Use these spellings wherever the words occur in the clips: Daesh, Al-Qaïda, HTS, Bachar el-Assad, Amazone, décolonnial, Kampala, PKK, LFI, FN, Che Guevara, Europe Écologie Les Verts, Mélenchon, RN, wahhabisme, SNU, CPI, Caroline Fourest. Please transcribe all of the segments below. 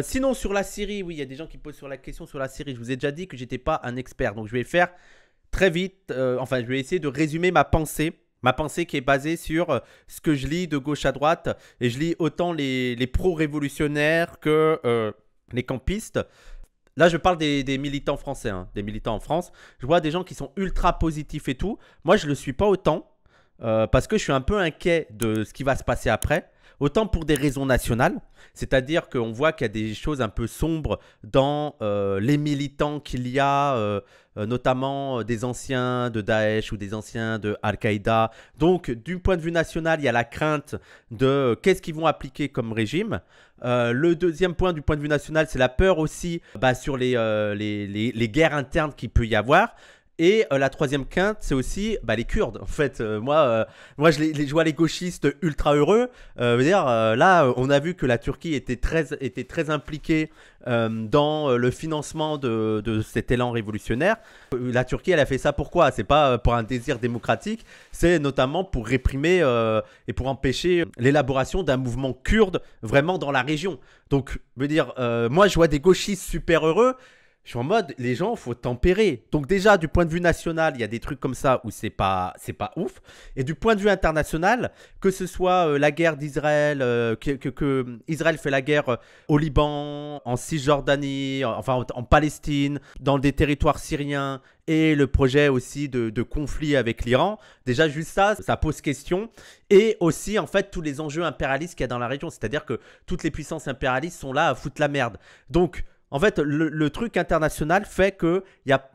Sinon sur la Syrie, oui, il y a des gens qui posent sur la question sur la Syrie. Je vous ai déjà dit que j'étais pas un expert, donc je vais faire très vite, enfin je vais essayer de résumer ma pensée. Ma pensée qui est basée sur ce que je lis de gauche à droite. Et je lis autant les pro-révolutionnaires que les campistes. Là je parle des militants français, hein, des militants en France. Je vois des gens qui sont ultra positifs et tout. Moi je le suis pas autant parce que je suis un peu inquiet de ce qui va se passer après. Autant pour des raisons nationales, c'est-à-dire qu'on voit qu'il y a des choses un peu sombres dans les militants qu'il y a, notamment des anciens de Daesh ou des anciens de Al-Qaïda. Donc, du point de vue national, il y a la crainte de qu'est-ce qu'ils vont appliquer comme régime. Le deuxième point du point de vue national, c'est la peur aussi sur les guerres internes qu'il peut y avoir. Et la troisième quinte, c'est aussi les Kurdes. En fait, moi je vois les gauchistes ultra heureux. Là, on a vu que la Turquie était très impliquée dans le financement de cet élan révolutionnaire. La Turquie, elle a fait ça pourquoi? C'est pas pour un désir démocratique, c'est notamment pour réprimer et pour empêcher l'élaboration d'un mouvement kurde vraiment dans la région. Donc, moi je vois des gauchistes super heureux. Je suis en mode, les gens, il faut tempérer. Donc déjà, du point de vue national, il y a des trucs comme ça où c'est pas ouf. Et du point de vue international, que ce soit la guerre d'Israël, que Israël fait la guerre au Liban, en Cisjordanie, enfin en Palestine, dans des territoires syriens, et le projet aussi de conflit avec l'Iran. Déjà, juste ça, ça pose question. Et aussi, en fait, tous les enjeux impérialistes qu'il y a dans la région. C'est-à-dire que toutes les puissances impérialistes sont là à foutre la merde. Donc, en fait, le truc international fait que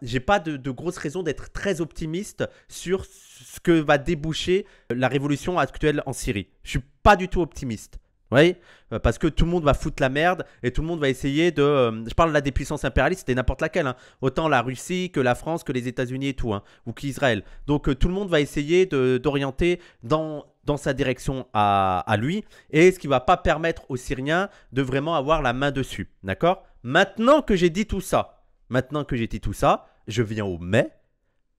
j'ai pas de grosses raisons d'être très optimiste sur ce que va déboucher la révolution actuelle en Syrie. Je suis pas du tout optimiste, vous voyez, parce que tout le monde va foutre la merde et tout le monde va essayer de... je parle là des puissances impérialistes, c'était n'importe laquelle, hein, autant la Russie que la France, que les États-Unis et tout, hein, ou qu'Israël. Donc tout le monde va essayer d'orienter dans sa direction à lui, et ce qui va pas permettre aux Syriens de vraiment avoir la main dessus, d'accord ? Maintenant que j'ai dit tout ça, je viens au mais.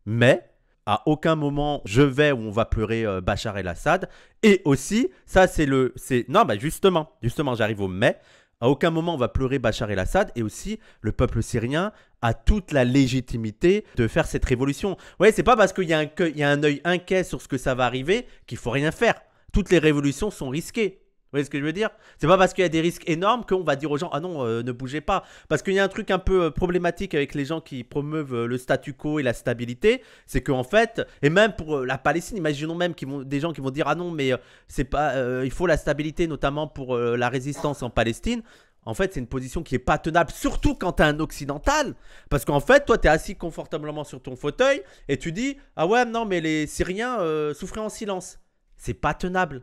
Mais, à aucun moment, je vais où on va pleurer Bachar el-Assad. Et aussi, ça c'est le... Non, justement, j'arrive au mais. À aucun moment, on va pleurer Bachar el-Assad. Et aussi, le peuple syrien a toute la légitimité de faire cette révolution. Vous voyez, c'est pas parce qu'il y a un œil inquiet sur ce que ça va arriver qu'il faut rien faire. Toutes les révolutions sont risquées. Vous voyez ce que je veux dire? C'est pas parce qu'il y a des risques énormes qu'on va dire aux gens « Ah non, ne bougez pas ». Parce qu'il y a un truc un peu problématique avec les gens qui promeuvent le statu quo et la stabilité, c'est qu'en fait, et même pour la Palestine, imaginons même des gens qui vont dire « Ah non, mais c'est pas, il faut la stabilité notamment pour la résistance en Palestine ». En fait, c'est une position qui n'est pas tenable, surtout quand tu es un occidental. Parce qu'en fait, toi, tu es assis confortablement sur ton fauteuil et tu dis « Ah ouais, non, mais les Syriens souffraient en silence ». C'est pas tenable.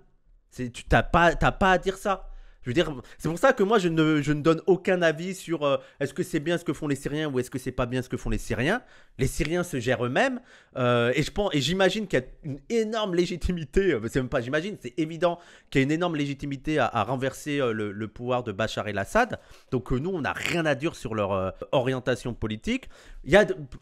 Tu n'as pas à dire ça. Je veux dire, c'est pour ça que moi, je ne donne aucun avis sur est-ce que c'est bien ce que font les Syriens ou est-ce que c'est pas bien ce que font les Syriens. Les Syriens se gèrent eux-mêmes et j'imagine qu'il y a une énorme légitimité, c'est même pas j'imagine, c'est évident qu'il y a une énorme légitimité à renverser le pouvoir de Bachar el-Assad. Donc nous, on n'a rien à dire sur leur orientation politique.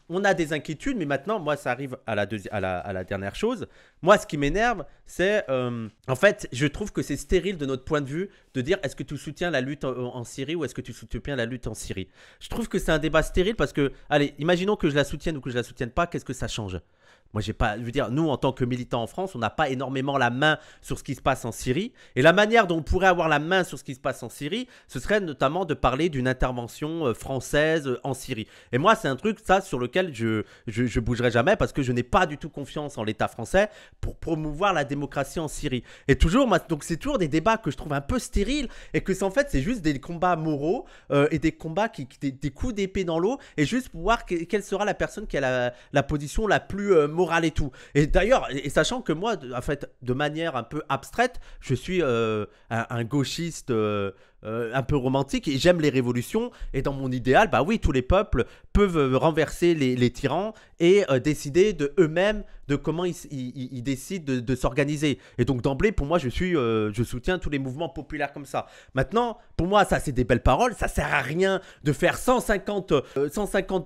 On a des inquiétudes, mais maintenant, moi, ça arrive à la dernière chose. Moi, ce qui m'énerve, c'est, en fait, je trouve que c'est stérile de notre point de vue de dire est-ce que tu soutiens la lutte en Syrie ou est-ce que tu soutiens la lutte en Syrie. Je trouve que c'est un débat stérile parce que, allez, imaginons que je la soutienne ou que je la soutienne pas, qu'est-ce que ça change? Moi, j'ai pas, je veux dire, nous, en tant que militants en France, on n'a pas énormément la main sur ce qui se passe en Syrie. Et la manière dont on pourrait avoir la main sur ce qui se passe en Syrie, ce serait notamment de parler d'une intervention française en Syrie. Et moi, c'est un truc, ça, sur lequel je bougerai jamais parce que je n'ai pas du tout confiance en l'État français pour promouvoir la démocratie en Syrie. Et toujours, donc c'est toujours des débats que je trouve un peu stériles et que, en fait, c'est juste des combats moraux et des combats, des coups d'épée dans l'eau et juste pour voir quelle sera la personne qui a la position la plus morale et tout. Et d'ailleurs, sachant que moi, en fait, de manière un peu abstraite, je suis un gauchiste un peu romantique et j'aime les révolutions. Et dans mon idéal, bah oui, tous les peuples peuvent renverser les tyrans et décider de eux-mêmes de comment ils décident de s'organiser. Et donc d'emblée, pour moi, je soutiens tous les mouvements populaires comme ça. Maintenant, pour moi, ça c'est des belles paroles, ça sert à rien de faire 150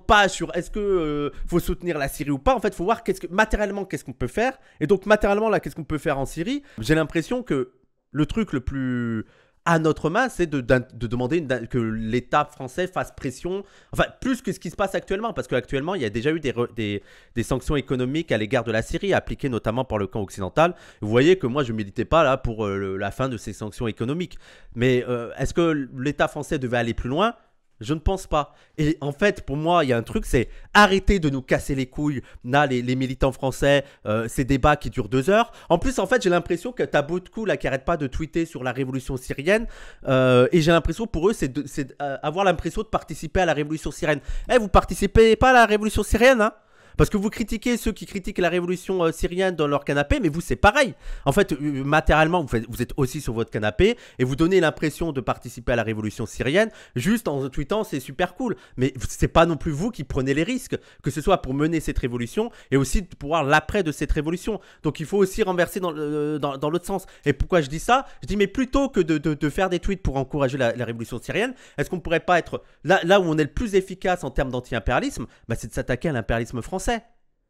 pages sur est-ce que faut soutenir la Syrie ou pas. En fait, faut voir matériellement qu'est-ce qu'on peut faire. Et donc matériellement là, qu'est-ce qu'on peut faire en Syrie? J'ai l'impression que le truc le plus à notre main, c'est de demander que l'État français fasse pression, enfin plus que ce qui se passe actuellement, parce qu'actuellement il y a déjà eu des sanctions économiques à l'égard de la Syrie, appliquées notamment par le camp occidental. Vous voyez que moi je ne militais pas là pour la fin de ces sanctions économiques, mais est-ce que l'État français devait aller plus loin? Je ne pense pas. Et en fait, pour moi, il y a un truc, c'est arrêter de nous casser les couilles, là, les militants français, ces débats qui durent 2 heures. En plus, en fait, j'ai l'impression que t'as beaucoup de coups là qui n'arrêtent pas de tweeter sur la révolution syrienne. Et j'ai l'impression, pour eux, c'est avoir l'impression de participer à la révolution syrienne. Eh, vous participez pas à la révolution syrienne, hein? Parce que vous critiquez ceux qui critiquent la révolution syrienne dans leur canapé, mais vous, c'est pareil. En fait, matériellement, vous êtes aussi sur votre canapé et vous donnez l'impression de participer à la révolution syrienne juste en tweetant, c'est super cool. Mais c'est pas non plus vous qui prenez les risques, que ce soit pour mener cette révolution et aussi pour voir l'après de cette révolution. Donc, il faut aussi renverser dans l'autre sens. Et pourquoi je dis ça? Je dis, mais plutôt que de faire des tweets pour encourager la révolution syrienne, est-ce qu'on pourrait pas être là où on est le plus efficace en termes d'anti-impérialisme? Bah, c'est de s'attaquer à l'impérialisme français.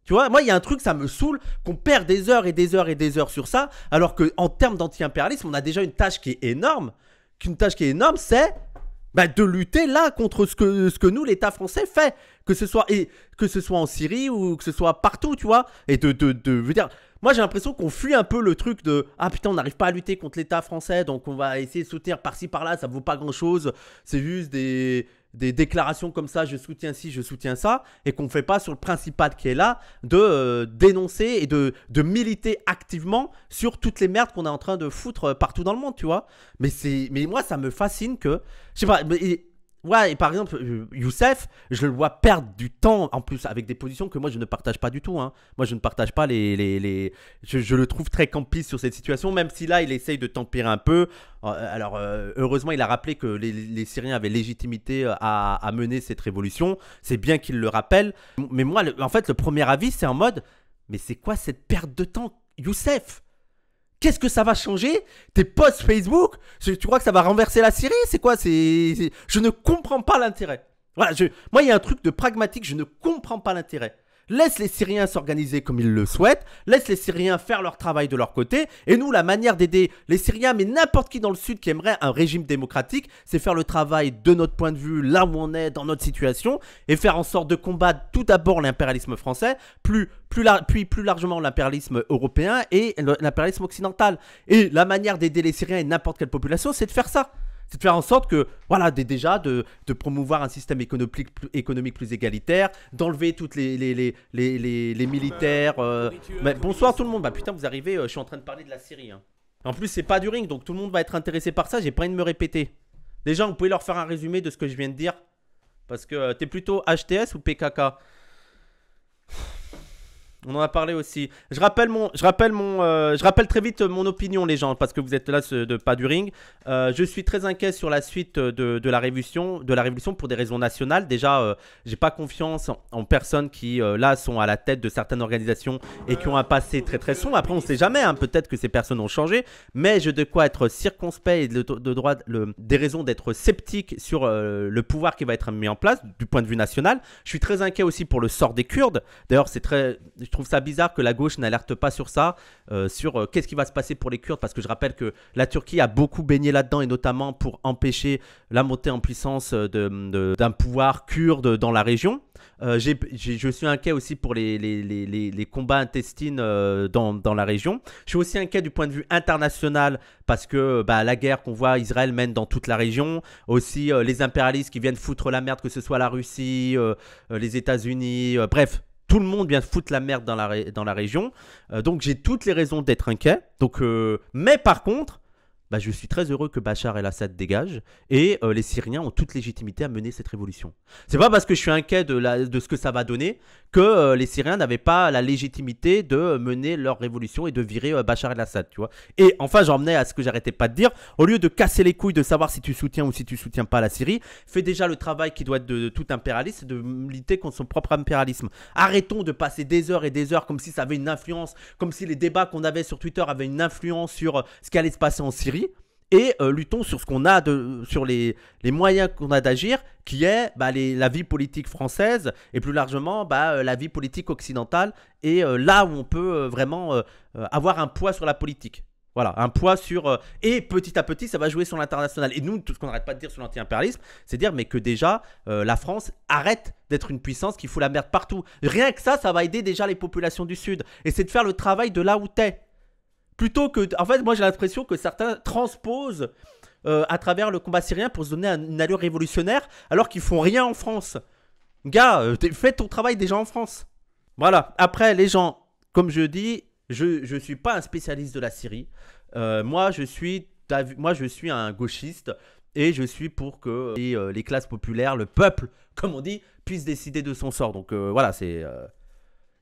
Tu vois, moi il y a un truc, ça me saoule qu'on perd des heures et des heures et des heures sur ça, alors qu'en termes d'anti-impérialisme, on a déjà une tâche qui est énorme. Une tâche qui est énorme, c'est bah, de lutter là contre ce que nous, l'État français, fait. Que ce soit en Syrie ou que ce soit partout, tu vois. Et je veux dire, moi j'ai l'impression qu'on fuit un peu le truc de « Ah putain, on n'arrive pas à lutter contre l'État français, donc on va essayer de soutenir par-ci, par-là, ça vaut pas grand-chose, c'est juste des déclarations comme ça, je soutiens ci, je soutiens ça », et qu'on ne fait pas sur le principal qui est là, de dénoncer et de militer activement sur toutes les merdes qu'on est en train de foutre partout dans le monde, tu vois. Mais moi, ça me fascine que... Je sais pas, ouais, et par exemple, Youssef, je le vois perdre du temps, en plus, avec des positions que moi, je ne partage pas du tout, hein. Moi, je ne partage pas Je le trouve très campiste sur cette situation, même si là, il essaye de tempérer un peu. Alors, heureusement, il a rappelé que les Syriens avaient légitimité à mener cette révolution. C'est bien qu'il le rappelle. Mais moi, en fait, le premier avis, c'est en mode « Mais c'est quoi cette perte de temps, Youssef ? Qu'est-ce que ça va changer? Tes posts Facebook? Tu crois que ça va renverser la Syrie? C'est quoi? Je ne comprends pas l'intérêt. Voilà, moi, il y a un truc de pragmatique, je ne comprends pas l'intérêt. Laisse les Syriens s'organiser comme ils le souhaitent, laisse les Syriens faire leur travail de leur côté, et nous, la manière d'aider les Syriens, mais n'importe qui dans le Sud qui aimerait un régime démocratique, c'est faire le travail de notre point de vue, là où on est, dans notre situation, et faire en sorte de combattre tout d'abord l'impérialisme français, plus largement l'impérialisme européen et l'impérialisme occidental. Et la manière d'aider les Syriens et n'importe quelle population, c'est de faire ça. C'est de faire en sorte que, voilà, déjà, de promouvoir un système économique plus égalitaire, d'enlever toutes les militaires. Mais bonsoir tout le monde. Bah putain, vous arrivez, je suis en train de parler de la Syrie. Hein. En plus, c'est pas du ring, donc tout le monde va être intéressé par ça. J'ai pas envie de me répéter. Déjà, vous pouvez leur faire un résumé de ce que je viens de dire. Parce que t'es plutôt HTS ou PKK? On en a parlé aussi. Je rappelle très vite mon opinion, les gens, parce que vous êtes là de pas du ring. Je suis très inquiet sur la suite de la révolution pour des raisons nationales. Déjà, j'ai pas confiance en personnes qui là sont à la tête de certaines organisations et qui ont un passé très très sombre. Après, on sait jamais. Hein, peut-être que ces personnes ont changé, mais j'ai de quoi être circonspect et des raisons d'être sceptique sur le pouvoir qui va être mis en place du point de vue national. Je suis très inquiet aussi pour le sort des Kurdes. D'ailleurs, je trouve ça bizarre que la gauche n'alerte pas sur ça, sur qu'est-ce qui va se passer pour les Kurdes, parce que je rappelle que la Turquie a beaucoup baigné là-dedans, et notamment pour empêcher la montée en puissance d'un pouvoir kurde dans la région. Je suis inquiet aussi pour les combats intestines dans la région. Je suis aussi inquiet du point de vue international, parce que bah, la guerre qu'on voit Israël mène dans toute la région, aussi les impérialistes qui viennent foutre la merde, que ce soit la Russie, les États-Unis, bref. Tout le monde vient foutre la merde dans la région. Donc, j'ai toutes les raisons d'être inquiet. Donc, mais par contre, bah, je suis très heureux que Bachar el-Assad dégage. Et les Syriens ont toute légitimité à mener cette révolution. C'est pas parce que je suis inquiet de ce que ça va donner que les Syriens n'avaient pas la légitimité de mener leur révolution et de virer Bachar el-Assad, tu vois. Et enfin, j'en venais à ce que j'arrêtais pas de dire. Au lieu de casser les couilles de savoir si tu soutiens ou si tu soutiens pas la Syrie, fais déjà le travail qui doit être de tout impérialiste, de lutter contre son propre impérialisme. Arrêtons de passer des heures et des heures comme si ça avait une influence, comme si les débats qu'on avait sur Twitter avaient une influence sur ce qui allait se passer en Syrie. Et luttons sur ce qu'on a sur les moyens qu'on a d'agir, qui est bah, la vie politique française et plus largement bah, la vie politique occidentale, et là où on peut vraiment avoir un poids sur la politique. Voilà, un poids sur... et petit à petit, ça va jouer sur l'international. Et nous, tout ce qu'on n'arrête pas de dire sur l'anti-impérialisme, c'est dire mais que déjà, la France arrête d'être une puissance qui fout la merde partout. Rien que ça, ça va aider déjà les populations du Sud. Et c'est de faire le travail de là où t'es. Plutôt que... En fait, moi, j'ai l'impression que certains transposent à travers le combat syrien pour se donner une allure révolutionnaire, alors qu'ils font rien en France. Gars, fais ton travail déjà en France. Voilà. Après, les gens, comme je dis... Je ne suis pas un spécialiste de la Syrie, moi je suis un gauchiste et je suis pour que les classes populaires, le peuple, comme on dit, puisse décider de son sort. Donc voilà, c'est...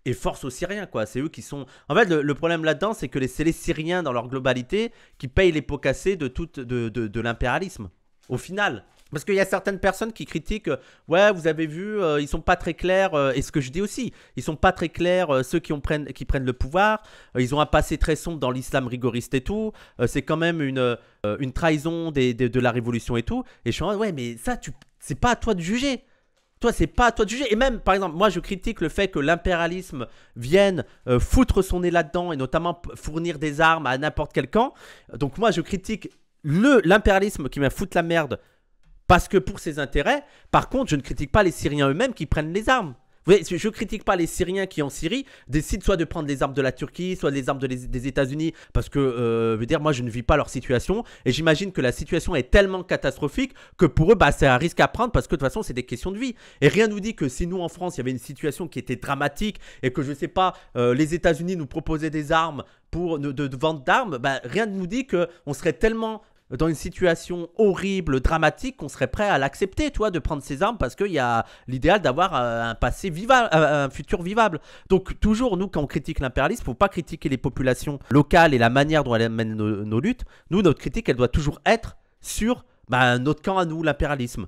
et force aux Syriens quoi, c'est eux qui sont... En fait le problème là-dedans c'est que c'est les Syriens dans leur globalité qui payent les pots cassés de l'impérialisme, au final. Parce qu'il y a certaines personnes qui critiquent, ouais, vous avez vu, ils sont pas très clairs, et ce que je dis aussi, ils sont pas très clairs, ceux qui prennent le pouvoir, ils ont un passé très sombre dans l'islam rigoriste et tout, c'est quand même une trahison de la révolution et tout, et je suis en mode, ouais, mais ça, c'est pas à toi de juger. Toi, c'est pas à toi de juger. Et même, par exemple, moi, je critique le fait que l'impérialisme vienne foutre son nez là-dedans, et notamment fournir des armes à n'importe quel camp. Donc moi, je critique l'impérialisme qui vient foutre la merde, parce que pour ses intérêts, par contre, je ne critique pas les Syriens eux-mêmes qui prennent les armes. Vous voyez, je ne critique pas les Syriens qui, en Syrie, décident soit de prendre les armes de la Turquie, soit les armes des États-Unis, parce que, je veux dire, moi, je ne vis pas leur situation, et j'imagine que la situation est tellement catastrophique que pour eux, bah, c'est un risque à prendre, parce que, de toute façon, c'est des questions de vie. Et rien ne nous dit que si nous, en France, il y avait une situation qui était dramatique, et que, je ne sais pas, les États-Unis nous proposaient des armes pour de vente d'armes, bah, rien ne nous dit qu'on serait tellement... dans une situation horrible, dramatique, qu'on serait prêt à l'accepter, toi, de prendre ses armes parce qu'il y a l'idéal d'avoir un passé vivable, un futur vivable. Donc toujours, nous, quand on critique l'impérialisme, il ne faut pas critiquer les populations locales et la manière dont elles mènent nos luttes. Nous, notre critique, elle doit toujours être sur notre camp à nous, l'impérialisme.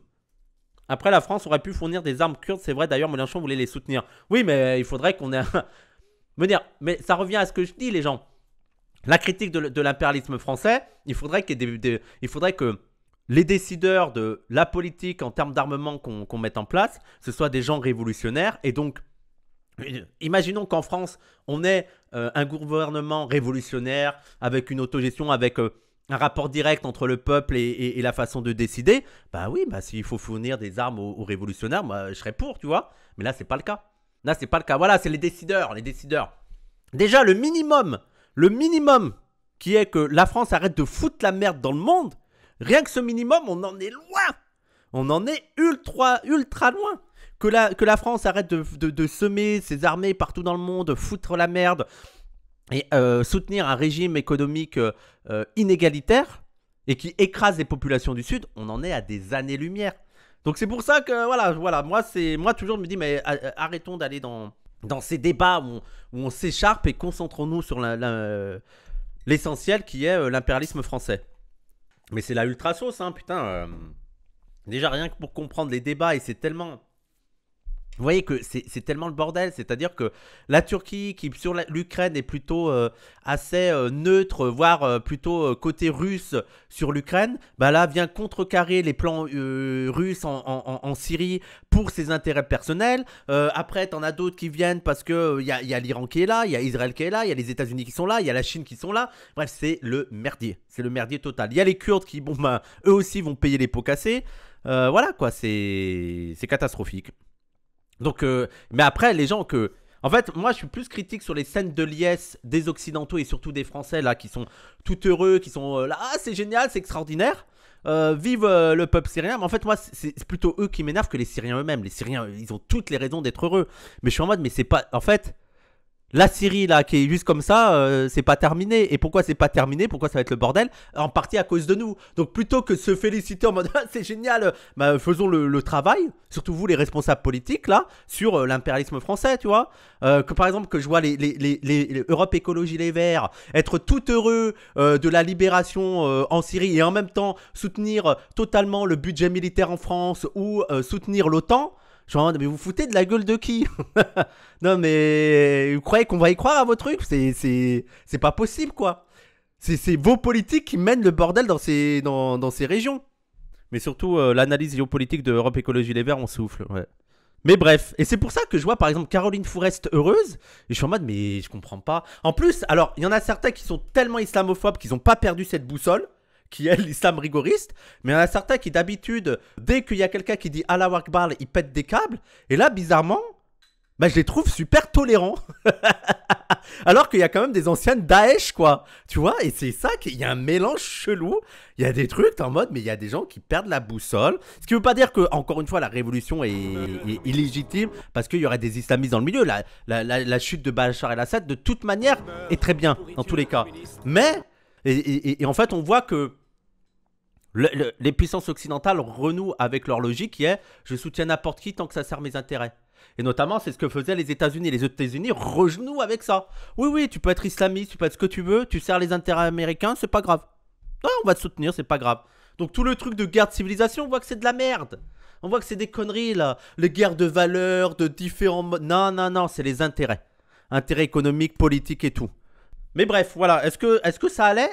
Après, la France aurait pu fournir des armes kurdes, c'est vrai, d'ailleurs, Mélenchon voulait les soutenir. Oui, mais il faudrait qu'on ait un... Mais ça revient à ce que je dis, les gens. La critique de l'impérialisme français, il faudrait qu'il y ait il faudrait que les décideurs de la politique en termes d'armement qu'on mette en place, ce soient des gens révolutionnaires. Et donc, imaginons qu'en France, on ait un gouvernement révolutionnaire avec une autogestion, avec un rapport direct entre le peuple et la façon de décider. Bah oui, bah, s'il faut fournir des armes aux révolutionnaires, moi, je serais pour, tu vois. Mais là, c'est pas le cas. Là, c'est pas le cas. Voilà, c'est les décideurs, les décideurs. Déjà, le minimum qui est que la France arrête de foutre la merde dans le monde, rien que ce minimum, on en est loin. On en est ultra loin. Que la France arrête de semer ses armées partout dans le monde, foutre la merde et soutenir un régime économique inégalitaire et qui écrase les populations du Sud, on en est à des années-lumière. Donc c'est pour ça que, voilà moi toujours je me dis, mais arrêtons d'aller dans ces débats où on s'écharpe et concentrons-nous sur l'essentiel qui est l'impérialisme français. Mais c'est la ultra sauce, hein, putain. Déjà, rien que pour comprendre les débats, et c'est tellement... Vous voyez que c'est tellement le bordel, c'est-à-dire que la Turquie, qui sur l'Ukraine est plutôt assez neutre, voire plutôt côté russe sur l'Ukraine, bah là vient contrecarrer les plans russes en Syrie pour ses intérêts personnels. Après, t'en as d'autres qui viennent parce qu'il y a l'Iran qui est là, il y a Israël qui est là, il y a les États-Unis qui sont là, il y a la Chine qui sont là. Bref, c'est le merdier total. Il y a les Kurdes qui, bon, bah, eux aussi vont payer les pots cassés. Voilà quoi, c'est catastrophique. Donc, mais après, les gens que... En fait, moi, je suis plus critique sur les scènes de liesse des Occidentaux et surtout des Français, là, qui sont tout heureux, qui sont là, ah, c'est génial, c'est extraordinaire, vive le peuple syrien. Mais en fait, moi, c'est plutôt eux qui m'énervent que les Syriens eux-mêmes. Les Syriens, ils ont toutes les raisons d'être heureux. Mais je suis en mode, mais c'est pas... En fait, la Syrie, là, qui est juste comme ça, c'est pas terminé. Et pourquoi c'est pas terminé? Pourquoi ça va être le bordel? En partie à cause de nous. Donc, plutôt que se féliciter en mode, ah, c'est génial, bah, faisons le travail. Surtout vous, les responsables politiques, là, sur l'impérialisme français, tu vois. Que par exemple, que je vois les Europe Écologie Les Verts être tout heureux de la libération en Syrie et en même temps soutenir totalement le budget militaire en France ou soutenir l'OTAN. Je me demande, mais vous foutez de la gueule de qui? Non, mais vous croyez qu'on va y croire à vos trucs? C'est pas possible, quoi. C'est vos politiques qui mènent le bordel dans ces régions. Mais surtout, l'analyse géopolitique de Europe Écologie Les Verts, on souffle, ouais. Mais bref, et c'est pour ça que je vois par exemple Caroline Fourest heureuse, et je suis en mode mais je comprends pas. En plus, alors il y en a certains qui sont tellement islamophobes qu'ils n'ont pas perdu cette boussole, qui est l'islam rigoriste, mais il y en a certains qui d'habitude, dès qu'il y a quelqu'un qui dit Allahu Akbar, ils pètent des câbles, et là bizarrement, bah je les trouve super tolérants. Alors qu'il y a quand même des anciens Daesh quoi, tu vois, et c'est ça qu'il y a un mélange chelou. Il y a des trucs, t'es en mode, mais il y a des gens qui perdent la boussole. Ce qui veut pas dire que, encore une fois, la révolution est illégitime, parce qu'il y aurait des islamistes dans le milieu. La chute de Bachar el-Assad, de toute manière, est très bien, dans tous les cas. Mais, et en fait, on voit que les puissances occidentales renouent avec leur logique qui est « je soutiens n'importe qui tant que ça sert mes intérêts ». Et notamment, c'est ce que faisaient les États-Unis. Les États-Unis renouent avec ça. Oui, oui, tu peux être islamiste, tu peux être ce que tu veux, tu sers les intérêts américains, c'est pas grave. Non, on va te soutenir, c'est pas grave. Donc tout le truc de guerre de civilisation, on voit que c'est de la merde. On voit que c'est des conneries là. Les guerres de valeurs, de différents modes. Non, non, non, c'est les intérêts. Intérêts économiques, politiques et tout. Mais bref, voilà, est-ce que ça allait?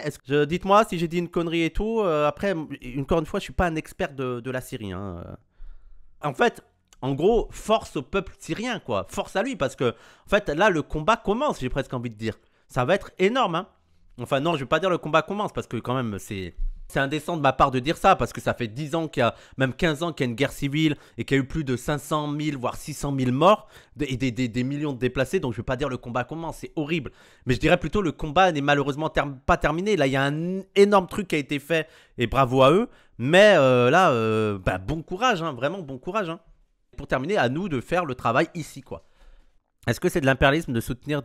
Dites-moi si j'ai dit une connerie et tout. Après, encore une fois, je suis pas un expert de la Syrie. Hein. En fait... En gros, force au peuple syrien, quoi. Force à lui, parce que, en fait, là, le combat commence, j'ai presque envie de dire. Ça va être énorme, hein. Enfin, non, je vais pas dire le combat commence, parce que, quand même, c'est indécent de ma part de dire ça, parce que ça fait 10 ans qu'il y a, même 15 ans qu'il y a une guerre civile, et qu'il y a eu plus de 500 000, voire 600 000 morts, et des millions de déplacés, donc je vais pas dire le combat commence, c'est horrible. Mais je dirais plutôt le combat n'est malheureusement pas terminé. Là, il y a un énorme truc qui a été fait, et bravo à eux. Mais là, bah, bon courage, hein, vraiment bon courage, hein. Pour terminer, à nous de faire le travail ici, quoi. Est-ce que c'est de l'impérialisme de soutenir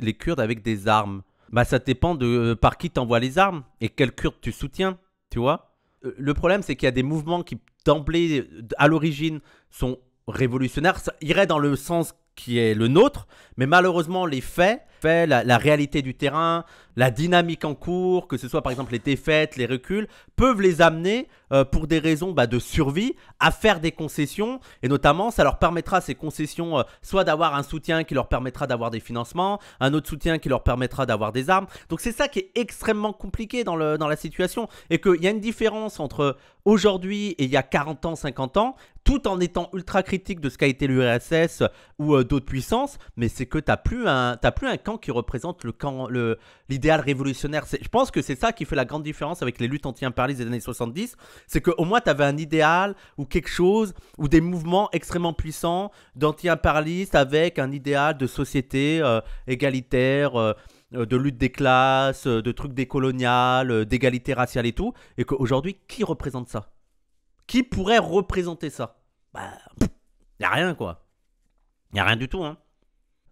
les Kurdes avec des armes? Bah, ça dépend de par qui t'envoies les armes et quel Kurde tu soutiens, tu vois. Le problème, c'est qu'il y a des mouvements qui, d'emblée, à l'origine, sont révolutionnaires. Ça irait dans le sens qui est le nôtre, mais malheureusement, les faits la réalité du terrain, la dynamique en cours, que ce soit par exemple les défaites, les reculs, peuvent les amener, pour des raisons bah, de survie, à faire des concessions, et notamment, ça leur permettra, ces concessions, soit d'avoir un soutien qui leur permettra d'avoir des financements, un autre soutien qui leur permettra d'avoir des armes. Donc c'est ça qui est extrêmement compliqué dans la situation, et qu'il y a une différence entre aujourd'hui et il y a 40 ans, 50 ans, tout en étant ultra critique de ce qu'a été l'URSS ou d'autres puissances, mais c'est que t'as plus un camp qui représente l'idéal révolutionnaire. Je pense que c'est ça qui fait la grande différence avec les luttes anti-impérialistes des années 70, c'est qu'au moins t'avais un idéal ou quelque chose, ou des mouvements extrêmement puissants d'anti-impérialistes avec un idéal de société égalitaire, de lutte des classes, de trucs décoloniales, d'égalité raciale et tout, et qu'aujourd'hui, qui représente ça? Qui pourrait représenter ça? Bah, y a rien quoi. Y a rien du tout, hein.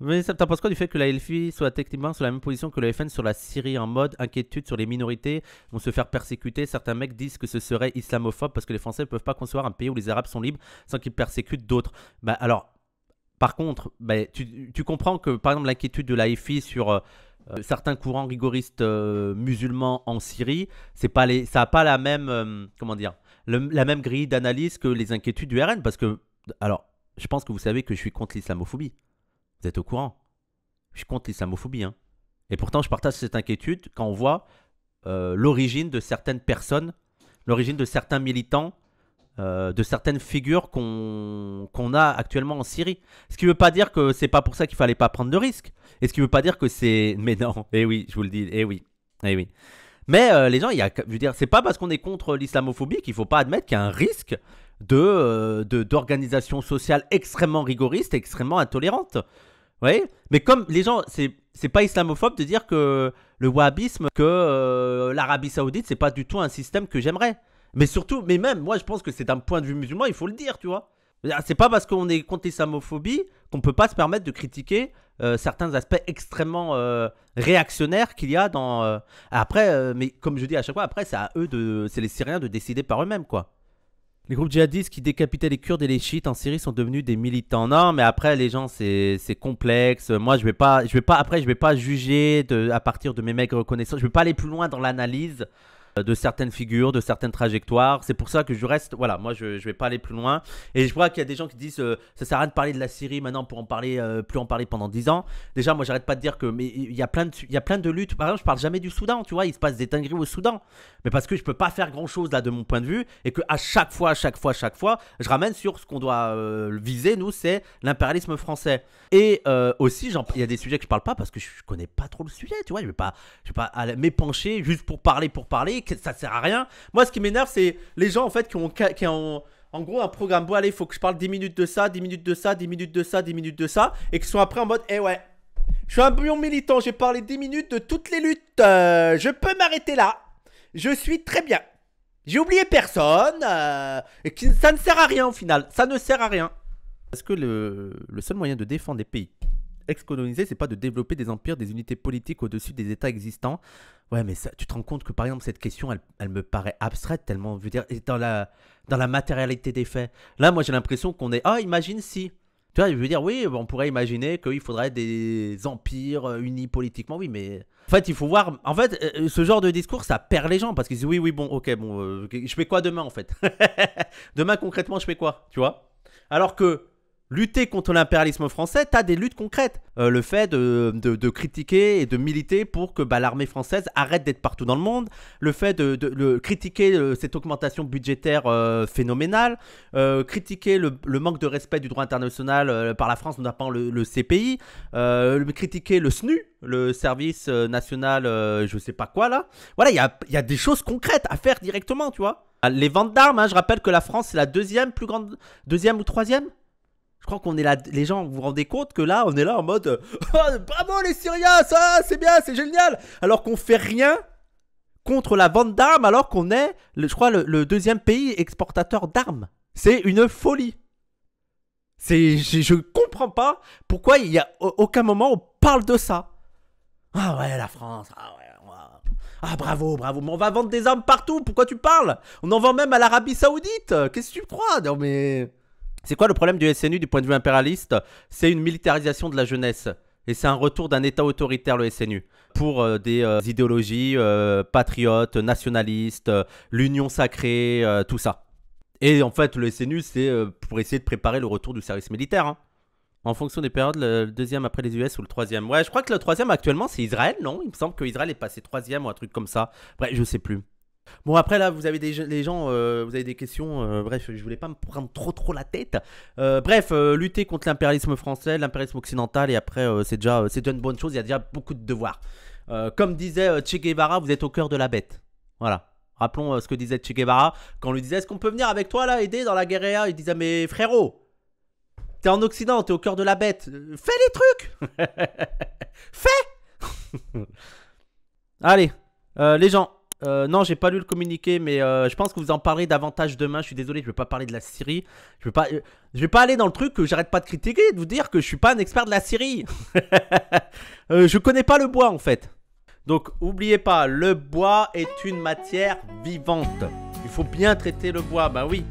Mais ça, t'en penses quoi du fait que la LFI soit techniquement sur la même position que le FN sur la Syrie en mode inquiétude sur les minorités vont se faire persécuter? Certains mecs disent que ce serait islamophobe parce que les Français ne peuvent pas concevoir un pays où les Arabes sont libres sans qu'ils persécutent d'autres. Bah alors, par contre, bah, tu comprends que par exemple l'inquiétude de la LFI sur... certains courants rigoristes musulmans en Syrie, ça n'a pas la même, comment dire, la même grille d'analyse que les inquiétudes du RN, parce que, alors, je pense que vous savez que je suis contre l'islamophobie. Vous êtes au courant. Je suis contre l'islamophobie, hein. Et pourtant, je partage cette inquiétude quand on voit l'origine de certaines personnes, l'origine de certains militants, de certaines figures qu'on a actuellement en Syrie. Ce qui ne veut pas dire que c'est pas pour ça qu'il fallait pas prendre de risques. Et ce qui ne veut pas dire que c'est... Mais non, eh oui, je vous le dis, eh oui, eh oui. Mais les gens, je veux dire, c'est pas parce qu'on est contre l'islamophobie qu'il faut pas admettre qu'il y a un risque d'organisation sociale extrêmement rigoriste, extrêmement intolérante. Vous voyez? Mais comme les gens, c'est pas islamophobe de dire que le wahhabisme, que l'Arabie Saoudite, c'est pas du tout un système que j'aimerais. Mais surtout, mais même, moi je pense que c'est d'un point de vue musulman, il faut le dire, tu vois. C'est pas parce qu'on est contre l'islamophobie qu'on peut pas se permettre de critiquer certains aspects extrêmement réactionnaires qu'il y a dans... Après, mais comme je dis à chaque fois, après c'est à eux de... C'est les Syriens de décider par eux-mêmes, quoi. Les groupes djihadistes qui décapitaient les Kurdes et les chiites en Syrie sont devenus des militants. Non, mais après, les gens, c'est complexe. Moi, je vais pas juger à partir de mes maigres connaissances. Je vais pas aller plus loin dans l'analyse. de certaines figures, de certaines trajectoires. C'est pour ça que je reste, voilà, moi je ne vais pas aller plus loin. Et je vois qu'il y a des gens qui disent ça sert à rien de parler de la Syrie maintenant pour en parler, plus en parler pendant 10 ans. Déjà, moi j'arrête pas de dire que mais il y a plein de luttes. Par exemple, je parle jamais du Soudan, tu vois, il se passe des dingueries au Soudan. Mais parce que je peux pas faire grand chose là de mon point de vue et que à chaque fois, je ramène sur ce qu'on doit viser, nous, c'est l'impérialisme français. Et aussi, il y a des sujets que je parle pas parce que je connais pas trop le sujet, tu vois, je vais pas m'épancher juste pour parler, ça sert à rien. Moi, ce qui m'énerve, c'est les gens en fait qui ont en gros un programme, bon allez, il faut que je parle 10 minutes de ça, 10 minutes de ça, 10 minutes de ça, 10 minutes de ça, et qui sont après en mode, eh ouais, je suis un bon militant, j'ai parlé 10 minutes de toutes les luttes, je peux m'arrêter là, je suis très bien. J'ai oublié personne, ça ne sert à rien au final, ça ne sert à rien. Parce que le seul moyen de défendre des pays ex-colonisés, c'est pas de développer des empires, des unités politiques au-dessus des états existants. Ouais, mais ça, tu te rends compte que par exemple cette question, elle me paraît abstraite tellement, je veux dire, dans la matérialité des faits. Là, moi j'ai l'impression qu'on est, ah, imagine si. Tu vois, je veux dire, oui, on pourrait imaginer qu'il faudrait des empires unis politiquement, oui, mais... En fait, il faut voir... En fait, ce genre de discours, ça perd les gens, parce qu'ils disent, oui, bon, ok, bon, je fais quoi demain, en fait? Demain, concrètement, je fais quoi, tu vois? Alors que lutter contre l'impérialisme français, t'as des luttes concrètes. Le fait de critiquer et de militer pour que bah, l'armée française arrête d'être partout dans le monde. Le fait de critiquer cette augmentation budgétaire phénoménale. Critiquer le manque de respect du droit international par la France, notamment le CPI. Critiquer le SNU, le service national je sais pas quoi là. Voilà, il y a des choses concrètes à faire directement, tu vois. Les ventes d'armes, hein, je rappelle que la France c'est la deuxième plus grande, deuxième ou troisième. Je crois qu'on est là, les gens, vous vous rendez compte que là, on est là en mode oh, bravo les Syriens, ça, c'est bien, c'est génial. Alors qu'on fait rien contre la vente d'armes, alors qu'on est, je crois, le deuxième pays exportateur d'armes. C'est une folie. Je comprends pas pourquoi il n'y a aucun moment où on parle de ça. Ah ouais, la France, ah ouais. Ah bravo, mais on va vendre des armes partout, pourquoi tu parles? On en vend même à l'Arabie Saoudite, qu'est-ce que tu crois? Non mais... C'est quoi le problème du SNU du point de vue impérialiste? C'est une militarisation de la jeunesse. Et c'est un retour d'un état autoritaire, le SNU. Pour des idéologies patriotes, nationalistes, l'union sacrée, tout ça. Et en fait, le SNU, c'est pour essayer de préparer le retour du service militaire. Hein. En fonction des périodes, le deuxième après les US ou le troisième. Ouais, je crois que le troisième actuellement, c'est Israël, non? Il me semble qu'Israël est passé troisième ou un truc comme ça. Bref, je sais plus. Bon après là vous avez les gens, vous avez des questions, bref je voulais pas me prendre trop la tête. Bref, lutter contre l'impérialisme français, l'impérialisme occidental et après c'est déjà une bonne chose, il y a déjà beaucoup de devoirs. Comme disait Che Guevara, vous êtes au cœur de la bête. Voilà, rappelons ce que disait Che Guevara quand on lui disait est-ce qu'on peut venir avec toi là aider dans la guérilla, il disait mais frérot, t'es en Occident, t'es au cœur de la bête, fais les trucs. Fais. Allez, les gens. Non, j'ai pas lu le communiqué, mais je pense que vous en parlerez davantage demain. Je suis désolé, je vais pas parler de la Syrie. Je vais pas aller dans le truc que j'arrête pas de critiquer, de vous dire que je suis pas un expert de la Syrie. Je connais pas le bois en fait. Donc, oubliez pas, le bois est une matière vivante. Il faut bien traiter le bois, bah oui.